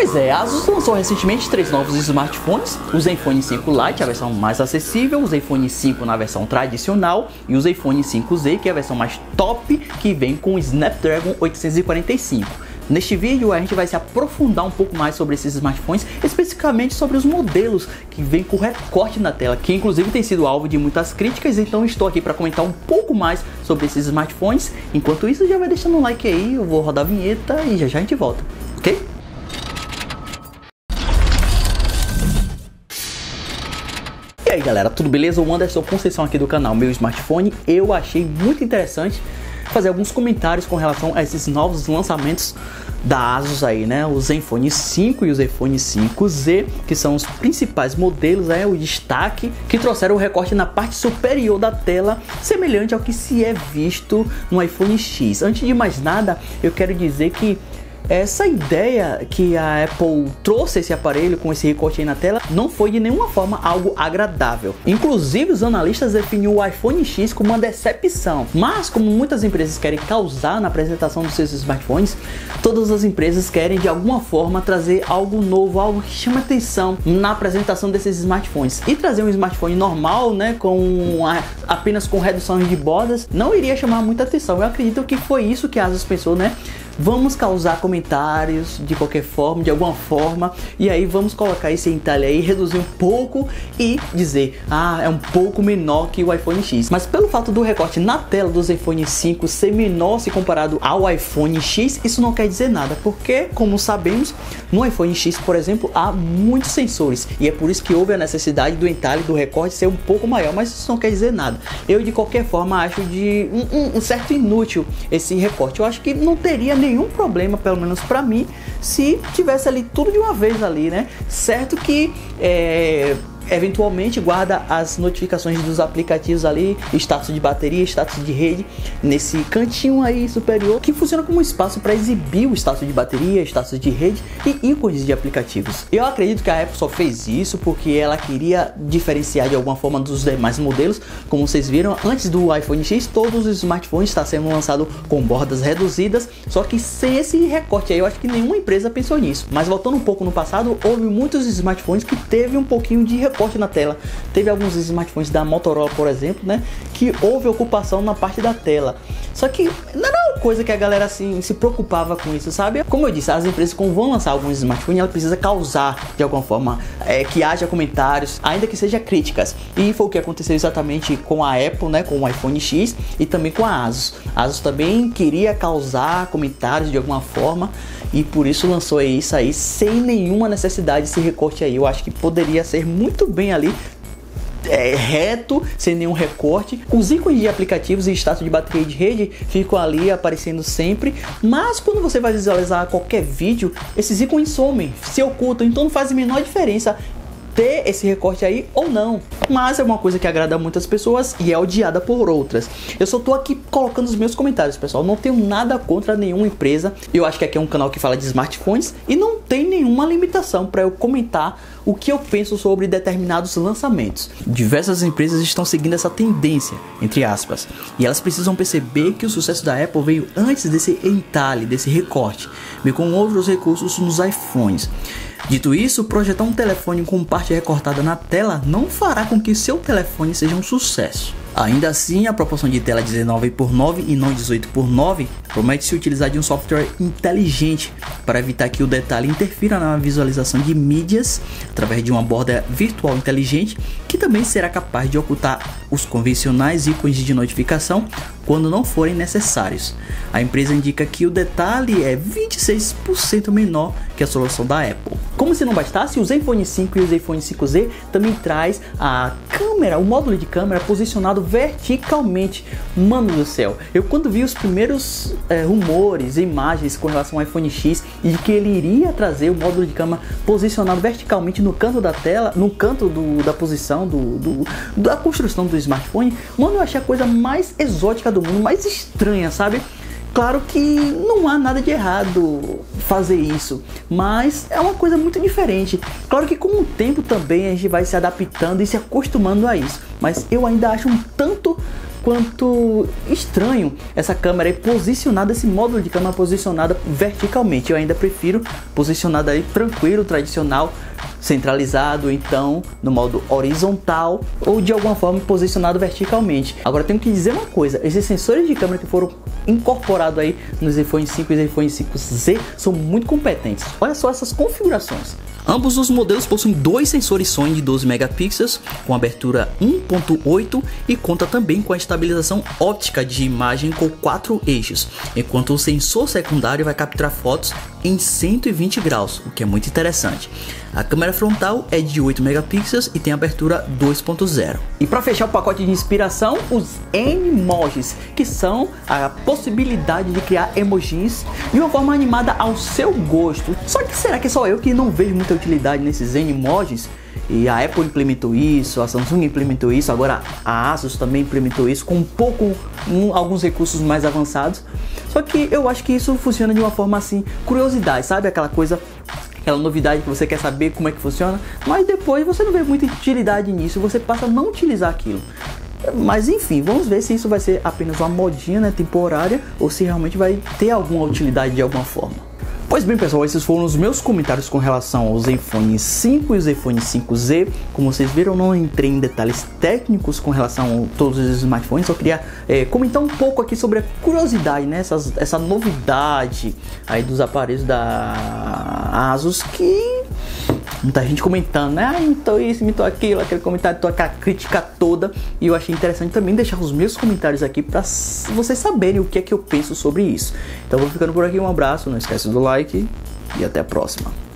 Pois é, a ASUS lançou recentemente três novos smartphones, o Zenfone 5 Lite, a versão mais acessível, o Zenfone 5 na versão tradicional e o Zenfone 5Z, que é a versão mais top, que vem com o Snapdragon 845. Neste vídeo a gente vai se aprofundar um pouco mais sobre esses smartphones, especificamente sobre os modelos que vêm com recorte na tela, que inclusive tem sido alvo de muitas críticas, então estou aqui para comentar um pouco mais sobre esses smartphones. Enquanto isso, já vai deixando um like aí, eu vou rodar a vinheta e já a gente volta, ok? E aí galera, tudo beleza? O Anderson Conceição aqui do canal Meu Smartphone. Eu achei muito interessante fazer alguns comentários com relação a esses novos lançamentos da ASUS aí, né? O Zenfone 5 e o Zenfone 5Z, que são os principais modelos, né? O destaque que trouxeram o recorte na parte superior da tela, semelhante ao que se é visto no iPhone X. Antes de mais nada, eu quero dizer que essa ideia que a Apple trouxe esse aparelho com esse recorte aí na tela não foi de nenhuma forma algo agradável. Inclusive os analistas definiu o iPhone X como uma decepção, mas como muitas empresas querem causar na apresentação dos seus smartphones, todas as empresas querem de alguma forma trazer algo novo, algo que chama atenção na apresentação desses smartphones. E trazer um smartphone normal, né, apenas com redução de bordas, não iria chamar muita atenção. Eu acredito que foi isso que a ASUS pensou, né? Vamos causar comentários de qualquer forma, de alguma forma, e aí vamos colocar esse entalhe aí, reduzir um pouco e dizer, ah, é um pouco menor que o iPhone X. Mas pelo fato do recorte na tela do Zenfone 5 ser menor se comparado ao iPhone X, isso não quer dizer nada, porque, como sabemos, no iPhone X, por exemplo, há muitos sensores, e é por isso que houve a necessidade do entalhe do recorte ser um pouco maior, mas isso não quer dizer nada. Eu, de qualquer forma, acho de um certo inútil esse recorte. Eu acho que não teria nenhum problema, pelo menos para mim, se tivesse ali tudo de uma vez ali, né? Certo que eventualmente guarda as notificações dos aplicativos ali, status de bateria, status de rede, nesse cantinho aí superior, que funciona como um espaço para exibir o status de bateria, status de rede e ícones de aplicativos. Eu acredito que a Apple só fez isso porque ela queria diferenciar de alguma forma dos demais modelos. Como vocês viram, antes do iPhone X, todos os smartphones estão sendo lançados com bordas reduzidas, só que sem esse recorte aí. Eu acho que nenhuma empresa pensou nisso. Mas voltando um pouco no passado, houve muitos smartphones que teve um pouquinho de recorte na tela. Teve alguns smartphones da Motorola, por exemplo, né, que houve ocupação na parte da tela, só que não era uma coisa que a galera assim se preocupava com isso, sabe? Como eu disse, as empresas, quando vão lançar alguns smartphones, ela precisa causar de alguma forma que haja comentários, ainda que seja críticas, e foi o que aconteceu exatamente com a Apple, né, com o iPhone X e também com a ASUS. A ASUS também queria causar comentários de alguma forma e por isso lançou isso aí sem nenhuma necessidade, esse recorte aí. Eu acho que poderia ser muito bem ali reto, sem nenhum recorte. Os ícones de aplicativos e status de bateria de rede ficam ali aparecendo sempre, mas quando você vai visualizar qualquer vídeo, esses ícones somem, se ocultam, então não faz a menor diferença ter esse recorte aí ou não. Mas é uma coisa que agrada muitas pessoas e é odiada por outras. Eu só tô aqui colocando os meus comentários, pessoal. Não tenho nada contra nenhuma empresa. Eu acho que aqui é um canal que fala de smartphones e não tem nenhuma limitação para eu comentar o que eu penso sobre determinados lançamentos. Diversas empresas estão seguindo essa tendência, entre aspas, e elas precisam perceber que o sucesso da Apple veio antes desse entalhe, desse recorte, veio com outros recursos nos iPhones. Dito isso, projetar um telefone com parte recortada na tela não fará com que seu telefone seja um sucesso. Ainda assim, a proporção de tela 19:9 e não 18:9 promete-se utilizar de um software inteligente para evitar que o detalhe interfira na visualização de mídias através de uma borda virtual inteligente, que também será capaz de ocultar os convencionais ícones de notificação quando não forem necessários. A empresa indica que o detalhe é 26% menor que a solução da Apple. Como se não bastasse, o Zenfone 5 e o Zenfone 5Z também traz a câmera, o módulo de câmera posicionado verticalmente. Mano do céu, eu quando vi os primeiros rumores, imagens com relação ao iPhone X e que ele iria trazer o módulo de câmera posicionado verticalmente no canto da tela, no canto da posição da construção do smartphone, mano, eu achei a coisa mais exótica do mundo, mais estranha, sabe? Claro que não há nada de errado fazer isso, mas é uma coisa muito diferente. Claro que com o tempo também a gente vai se adaptando e se acostumando a isso, mas eu ainda acho um tanto quanto estranho essa câmera aí posicionada, esse módulo de câmera posicionada verticalmente. Eu ainda prefiro posicionada aí tranquilo, tradicional, centralizado, então no modo horizontal ou de alguma forma posicionado verticalmente. Agora tenho que dizer uma coisa, esses sensores de câmera que foram incorporados aí nos Zenfone 5 e Zenfone 5Z são muito competentes. Olha só essas configurações. Ambos os modelos possuem dois sensores Sony de 12 megapixels com abertura 1.8 e conta também com a estabilização óptica de imagem com 4 eixos, enquanto o sensor secundário vai capturar fotos em 120 graus, o que é muito interessante. A câmera frontal é de 8 megapixels e tem abertura 2.0. E para fechar o pacote de inspiração, os Animojis, que são a possibilidade de criar emojis de uma forma animada ao seu gosto. Só que será que é só eu que não vejo muita utilidade nesses Animojis? E a Apple implementou isso, a Samsung implementou isso, agora a ASUS também implementou isso com alguns recursos mais avançados. Só que eu acho que isso funciona de uma forma assim, curiosidade, sabe? Aquela coisa, aquela novidade que você quer saber como é que funciona, mas depois você não vê muita utilidade nisso, você passa a não utilizar aquilo. Mas enfim, vamos ver se isso vai ser apenas uma modinha, né, temporária, ou se realmente vai ter alguma utilidade de alguma forma. Pois bem, pessoal, esses foram os meus comentários com relação ao Zenfone 5 e o Zenfone 5Z. Como vocês viram, não entrei em detalhes técnicos com relação a todos os smartphones, só queria comentar um pouco aqui sobre a curiosidade, né? Essa novidade aí dos aparelhos da ASUS que muita gente comentando, né? Ah, então isso, então aquilo, aquele comentário, então aquela crítica toda. E eu achei interessante também deixar os meus comentários aqui para vocês saberem o que é que eu penso sobre isso. Então vou ficando por aqui, um abraço, não esquece do like e até a próxima.